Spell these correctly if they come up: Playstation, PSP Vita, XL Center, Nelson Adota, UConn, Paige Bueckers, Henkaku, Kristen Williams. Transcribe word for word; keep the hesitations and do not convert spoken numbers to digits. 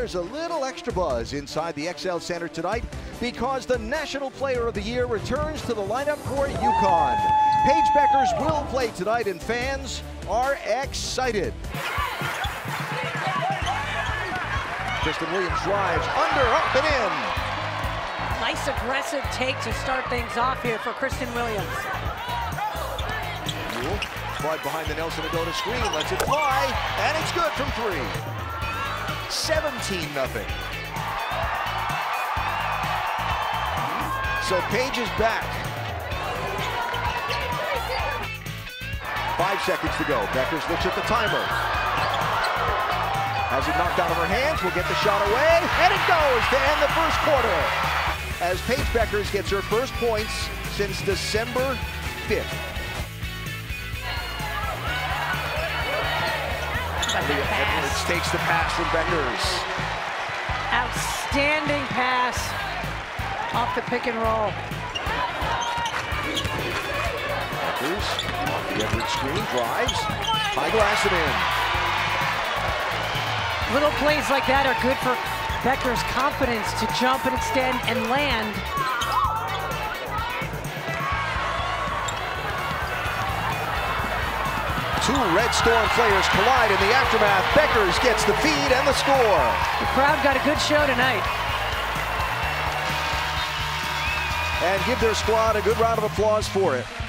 There's a little extra buzz inside the X L Center tonight because the National Player of the Year returns to the lineup for UConn. Paige Bueckers will play tonight, and fans are excited. Kristen Williams drives under, up, and in. Nice aggressive take to start things off here for Kristen Williams. But behind the Nelson Adota screen, lets it fly, and it's good from three. seventeen nothing. So Paige is back. Five seconds to go. Bueckers looks at the timer. Has it knocked out of her hands, will get the shot away, and it goes to end the first quarter. As Paige Bueckers gets her first points since December fifth. Edwards takes the pass from Bueckers. Outstanding pass off the pick and roll. Bueckers, the Edwards screen, drives, high glass it in. Little plays like that are good for Bueckers' confidence to jump and extend and land. Two Red Storm players collide in the aftermath. Bueckers gets the feed and the score. The crowd got a good show tonight. And give their squad a good round of applause for it.